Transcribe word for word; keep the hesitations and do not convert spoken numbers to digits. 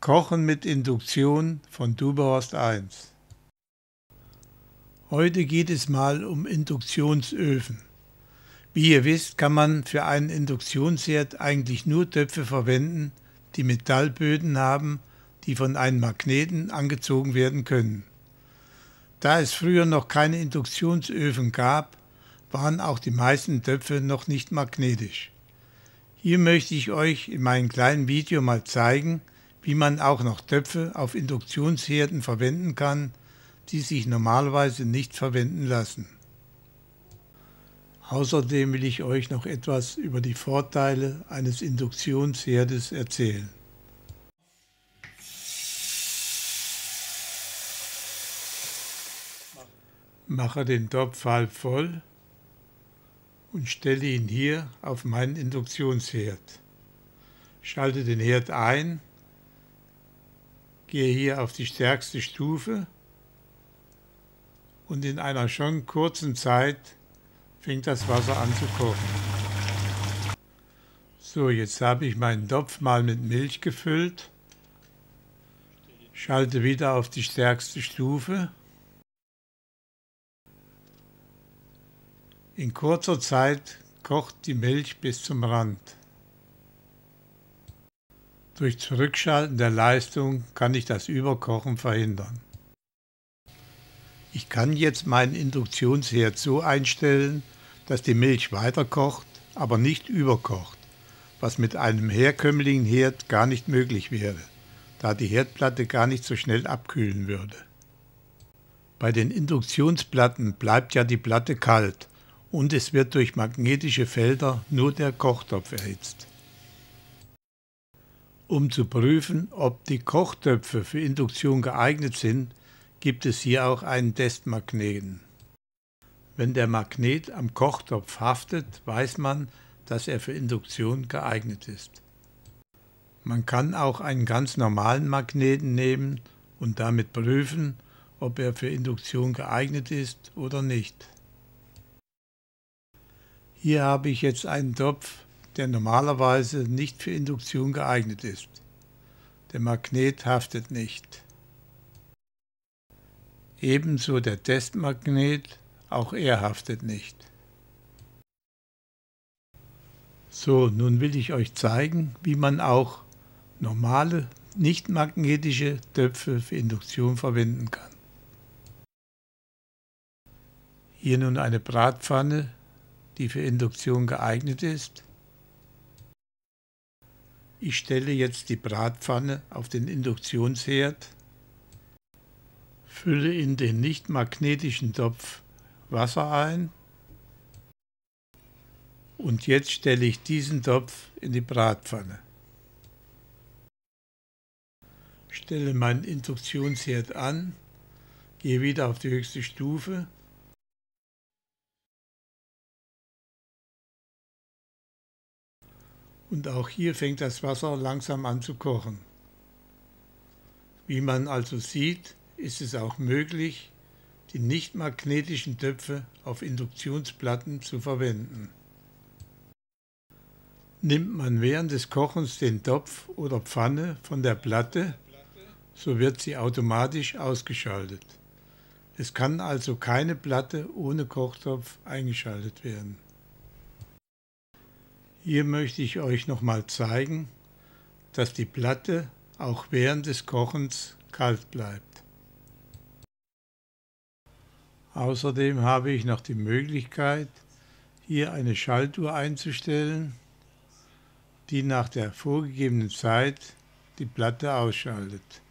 Kochen mit Induktion von tubehorst eins. Heute geht es mal um Induktionsöfen. Wie ihr wisst, kann man für einen Induktionsherd eigentlich nur Töpfe verwenden, die Metallböden haben, die von einem Magneten angezogen werden können. Da es früher noch keine Induktionsöfen gab, waren auch die meisten Töpfe noch nicht magnetisch. Hier möchte ich euch in meinem kleinen Video mal zeigen, wie man auch noch Töpfe auf Induktionsherden verwenden kann, die sich normalerweise nicht verwenden lassen. Außerdem will ich euch noch etwas über die Vorteile eines Induktionsherdes erzählen. Mache den Topf halb voll und stelle ihn hier auf meinen Induktionsherd. Schalte den Herd ein, gehe hier auf die stärkste Stufe und in einer schon kurzen Zeit fängt das Wasser an zu kochen. So, jetzt habe ich meinen Topf mal mit Milch gefüllt, schalte wieder auf die stärkste Stufe. In kurzer Zeit kocht die Milch bis zum Rand. Durch Zurückschalten der Leistung kann ich das Überkochen verhindern. Ich kann jetzt meinen Induktionsherd so einstellen, dass die Milch weiterkocht, aber nicht überkocht, was mit einem herkömmlichen Herd gar nicht möglich wäre, da die Herdplatte gar nicht so schnell abkühlen würde. Bei den Induktionsplatten bleibt ja die Platte kalt und es wird durch magnetische Felder nur der Kochtopf erhitzt. Um zu prüfen, ob die Kochtöpfe für Induktion geeignet sind, gibt es hier auch einen Testmagneten. Wenn der Magnet am Kochtopf haftet, weiß man, dass er für Induktion geeignet ist. Man kann auch einen ganz normalen Magneten nehmen und damit prüfen, ob er für Induktion geeignet ist oder nicht. Hier habe ich jetzt einen Topf, der normalerweise nicht für Induktion geeignet ist. Der Magnet haftet nicht. Ebenso der Testmagnet, auch er haftet nicht. So, nun will ich euch zeigen, wie man auch normale, nicht magnetische Töpfe für Induktion verwenden kann. Hier nun eine Bratpfanne, die für Induktion geeignet ist. Ich stelle jetzt die Bratpfanne auf den Induktionsherd, fülle in den nicht magnetischen Topf Wasser ein und jetzt stelle ich diesen Topf in die Bratpfanne. Stelle meinen Induktionsherd an, gehe wieder auf die höchste Stufe. Und auch hier fängt das Wasser langsam an zu kochen. Wie man also sieht, ist es auch möglich, die nicht magnetischen Töpfe auf Induktionsplatten zu verwenden. Nimmt man während des Kochens den Topf oder Pfanne von der Platte, so wird sie automatisch ausgeschaltet. Es kann also keine Platte ohne Kochtopf eingeschaltet werden. Hier möchte ich euch nochmal zeigen, dass die Platte auch während des Kochens kalt bleibt. Außerdem habe ich noch die Möglichkeit, hier eine Schaltuhr einzustellen, die nach der vorgegebenen Zeit die Platte ausschaltet.